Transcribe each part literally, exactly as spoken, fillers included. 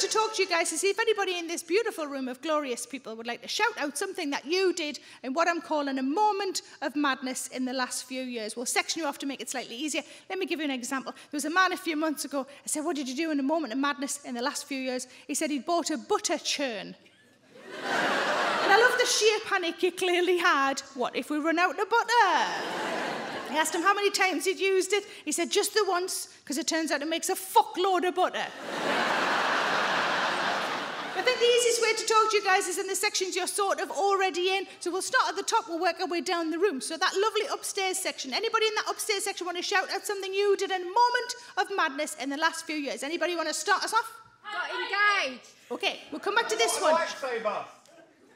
to talk to you guys to see if anybody in this beautiful room of glorious people would like to shout out something that you did in what I'm calling a moment of madness in the last few years. We'll section you off to make it slightly easier. Let me give you an example. There was a man a few months ago. I said, what did you do in a moment of madness in the last few years? He said he'd bought a butter churn. And I love the sheer panic you clearly had. What if we run out of butter? I asked him how many times he'd used it. He said, just the once, because it turns out it makes a fuckload of butter. I think the easiest way to talk to you guys is in the sections you're sort of already in. So we'll start at the top, we'll work our way down the room. So that lovely upstairs section. Anybody in that upstairs section want to shout out something you did in a moment of madness in the last few years? Anybody want to start us off? Got engaged. OK, we'll come back to this one.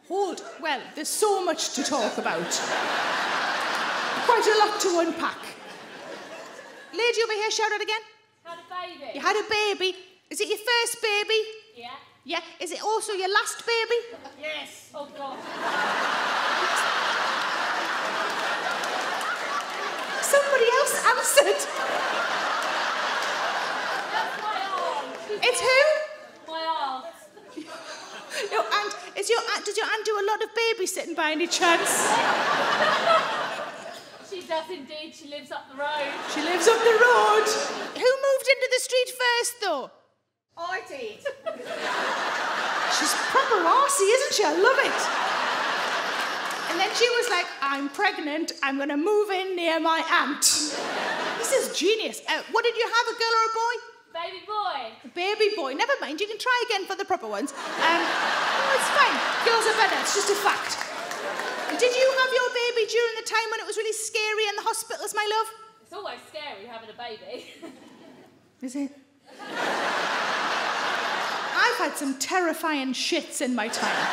Hold. Well, there's so much to talk about. Quite a lot to unpack. Lady over here, shout out again. Had a baby. You had a baby. Is it your first baby? Yeah. Yeah. Is it also your last baby? Yes. Oh, God. Somebody else answered. That's my aunt. It's who? My aunt. Your aunt. Is your aunt, does your aunt do a lot of babysitting by any chance? She does indeed. She lives up the road. She lives up the road. Who moved into the street first, though? I did. She's proper arsey, isn't she? I love it. And then she was like, I'm pregnant. I'm going to move in near my aunt. This is genius. Uh, what did you have, a girl or a boy? Baby boy. Baby boy. Never mind. You can try again for the proper ones. Um, oh, it's fine. Girls are better. It's just a fact. Did you have your baby during the time when it was really scary in the hospitals, my love? It's always scary having a baby. Is it? I've had some terrifying shits in my time.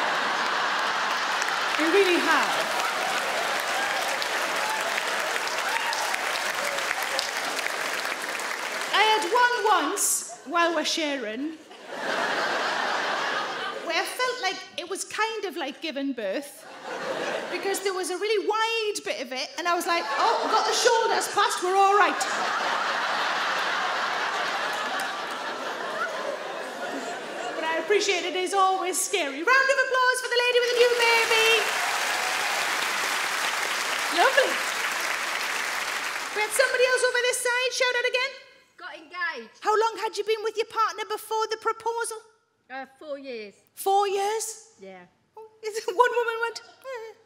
I really have. I had one once while we're sharing where I felt like it was kind of like giving birth. Because there was a really wide bit of it, and I was like, oh, we've got the shoulders past, we're all right. But I appreciate it is always scary. Round of applause for the lady with the new baby. Lovely. We had somebody else over this side. Shout out again. Got engaged. How long had you been with your partner before the proposal? Uh, four years. Four years? Yeah. One woman went, eh.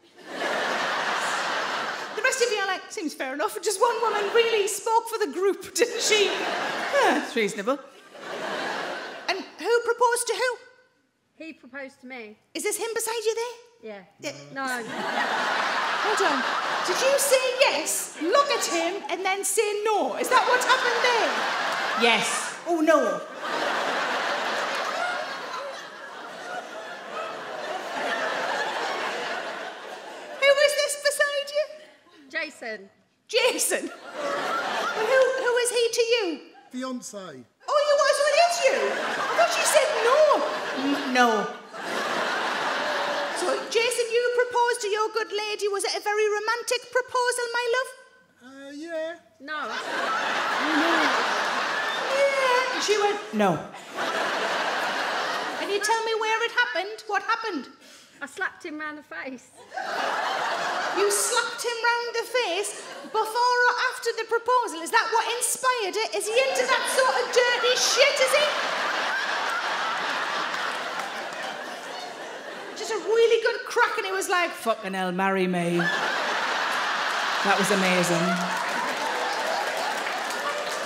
The rest of you are like, seems fair enough. Just one woman really spoke for the group, didn't she? Yeah, it's reasonable. And who proposed to who? He proposed to me. Is this him beside you there? Yeah. yeah. No. Hold on. Did you say yes, look at him, and then say no? Is that what happened there? Yes. Oh, no. Jason. Jason? Well, who, who is he to you? Fiancé. Oh, you was, well, it is you. I thought you said no. M no. So, Jason, you proposed to your good lady. Was it a very romantic proposal, my love? Uh, yeah. No. No. Yeah. And she went, no. Can you tell me where it happened? What happened? I slapped him round the face. You slapped him round the face before or after the proposal? Is that what inspired it? Is he into that sort of dirty shit, is he? Just a really good crack, and he was like, fucking hell, marry me. That was amazing.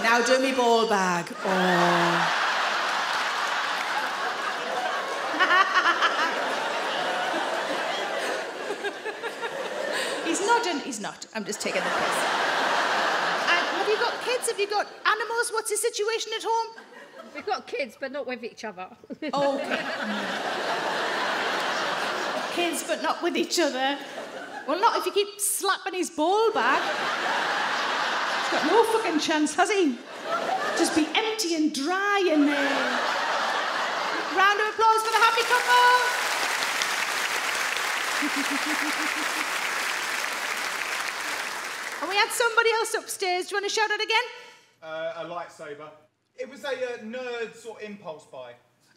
Now do me ball bag. Oh. He's not. I'm just taking the piss. And have you got kids? Have you got animals? What's the situation at home? We've got kids, but not with each other. Oh. Kids, but not with each other. Well, not if you keep slapping his ball back. He's got no fucking chance, has he? Just be empty and dry in there. Round of applause for the happy couple. And we had somebody else upstairs. Do you want to shout out again? Uh, a lightsaber. It was a uh, nerd sort of impulse buy.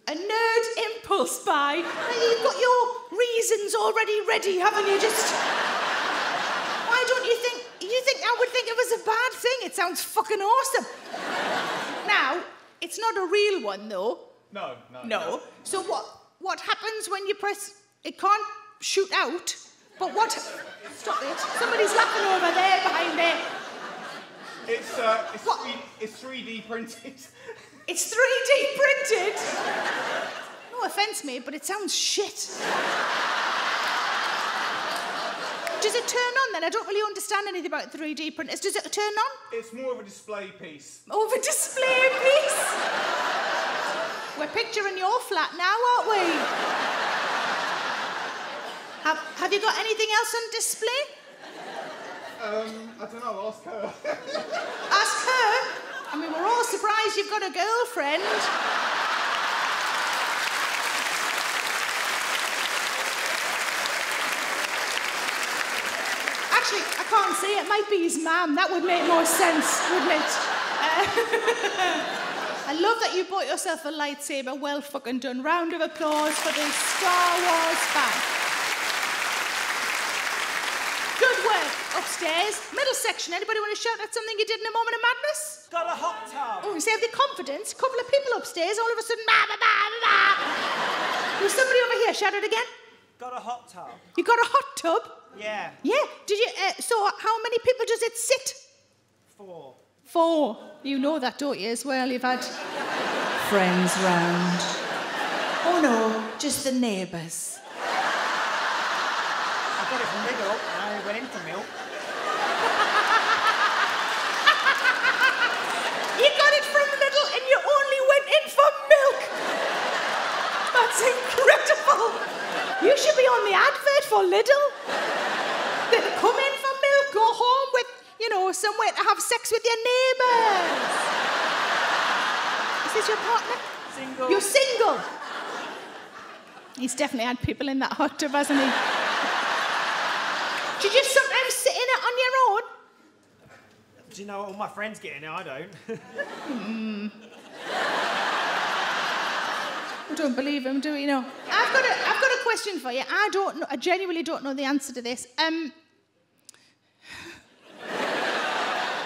A nerd impulse buy? You've got your reasons already ready, haven't you? Just... Why don't you think... You think I would think it was a bad thing? It sounds fucking awesome. Now, it's not a real one, though. No, no, no. No. So what, what happens when you press... It can't shoot out, but what... Stop it. Somebody's laughing over there, behind there. It's, uh, it's, what? three, it's three D printed. It's three D printed? No offence, mate, but it sounds shit. Does it turn on, then? I don't really understand anything about three D printers. Does it turn on? It's more of a display piece. More of a display piece? We're picturing your flat now, aren't we? have, have you got anything else on display? Um, I don't know. Ask her. Ask her? I mean, we're all surprised you've got a girlfriend. Actually, I can't see. It might be his mum. That would make more sense, wouldn't it? Uh, I love that you bought yourself a lightsaber. Well fucking done. Round of applause for the Star Wars fan. Good work. Upstairs, middle section. Anybody want to shout out something you did in a moment of madness? Got a hot tub. Oh, you saved the confidence. A couple of people upstairs, all of a sudden, bah, bah, bah, bah. There was somebody over here. Shout it again. Got a hot tub. You got a hot tub? Yeah. Yeah. Did you? Uh, so, how many people does it sit? Four. Four. You know that, don't you? As well, you've had friends round. Oh no, just the neighbours. I got it from Lidl and I went in for milk. You got it from Lidl and you only went in for milk! That's incredible! You should be on the advert for Lidl. They come in for milk, go home with, you know, somewhere to have sex with your neighbours. Is this your partner? Single. You're single! He's definitely had people in that hot tub, hasn't he? Do you just sometimes sit in it on your own? Do you know what all my friends get in it? I don't. mm. I don't believe him, do you know? I've got a, I've got a question for you. I don't know, I genuinely don't know the answer to this. Um, in a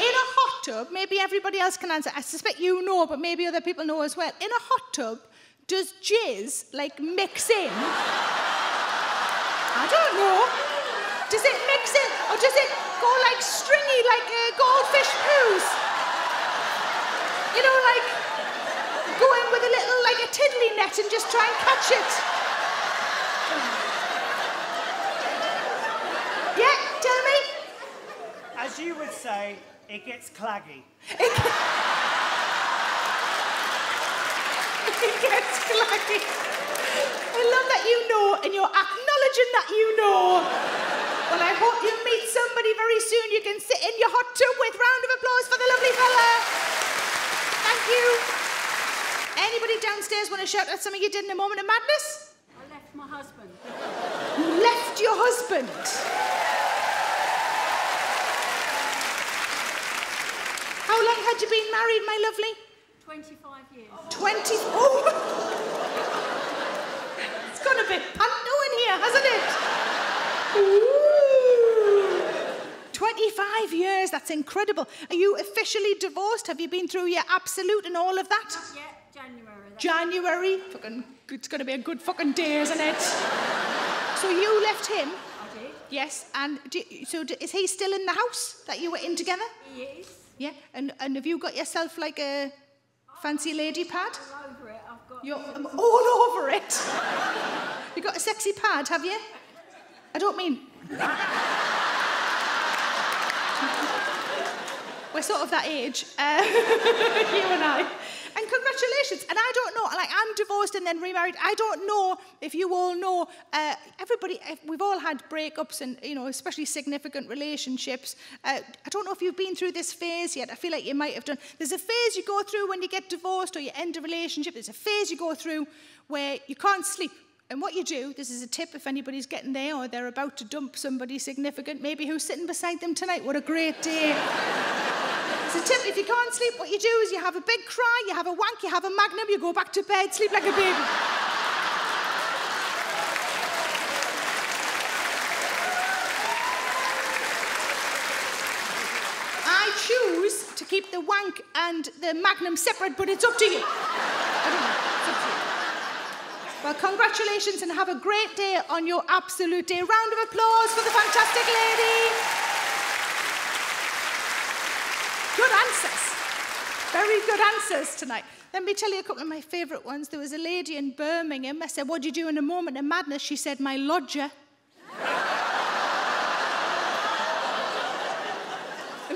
hot tub, maybe everybody else can answer. I suspect you know, but maybe other people know as well. In a hot tub, does jizz, like, mix in? I don't know. Does it mix in, or does it go like stringy, like uh, goldfish poos? You know, like go in with a little, like a tiddly net and just try and catch it. Yeah, tell me. As you would say, it gets claggy. It, get... it gets claggy. I love that you know, and you're acknowledging that you know. Well, I hope you meet somebody very soon you can sit in your hot tub with. Round of applause for the lovely fella. Thank you. Anybody downstairs want to shout out something you did in a moment of madness? I left my husband. You left your husband? How long had you been married, my lovely? twenty-five years. twenty... Oh! It's gone a bit panto in here, hasn't it? Ooh. twenty-five years, that's incredible. Are you officially divorced? Have you been through your absolute and all of that? Not yet, January. January? Fucking, it's going to be a good fucking day, isn't it? So you left him? I did. Yes, and do, so do, is he still in the house that you were in together? He is. Yeah, and, and have you got yourself like a fancy lady pad? I'm all over it, I've got... You're, I'm all over it? You got a sexy pad, have you? I don't mean... We're sort of that age, uh, you and I. And congratulations. And I don't know, like, I'm divorced and then remarried. I don't know if you all know, uh, everybody, we've all had breakups and, you know, especially significant relationships. Uh, I don't know if you've been through this phase yet. I feel like you might have done. There's a phase you go through when you get divorced or you end a relationship. There's a phase you go through where you can't sleep. And what you do, this is a tip if anybody's getting there or they're about to dump somebody significant, maybe who's sitting beside them tonight. What a great day. So tip, if you can't sleep, what you do is you have a big cry, you have a wank, you have a magnum, you go back to bed, sleep like a baby. I choose to keep the wank and the magnum separate, but it's up to you. I don't know. It's up to you. Well, congratulations and have a great day on your absolute day. Round of applause for the fantastic lady. Good answers. Very good answers tonight. Let me tell you a couple of my favourite ones. There was a lady in Birmingham. I said, what do you do in a moment of madness? She said, my lodger. And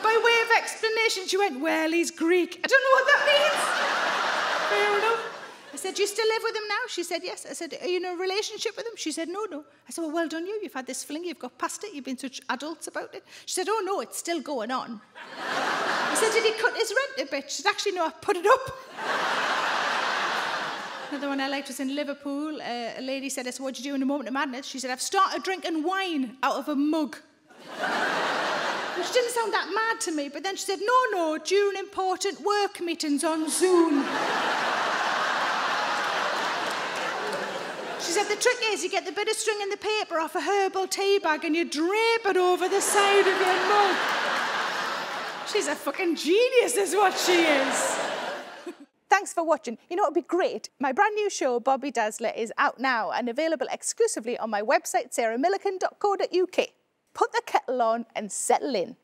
by way of explanation, she went, well, he's Greek. I don't know what that means. Fair enough. I said, do you still live with him now? She said, yes. I said, are you in a relationship with him? She said, no, no. I said, well, well done you. You've had this fling. You've got past it. You've been such adults about it. She said, oh, no, it's still going on. I said, did he cut his rent a bit? She said, actually, no, I put it up. Another one I liked was in Liverpool. Uh, a lady said, I said, what did you do in a moment of madness? She said, I've started drinking wine out of a mug. Which didn't sound that mad to me, but then she said, no, no, during important work meetings on Zoom. She said, the trick is you get the bit of string in the paper off a herbal tea bag and you drape it over the side of your mug. She's a fucking genius is what she is. Thanks for watching. You know, it'd be great. My brand new show, Bobby Dazzler, is out now and available exclusively on my website, sarah millican dot co dot U K. Put the kettle on and settle in.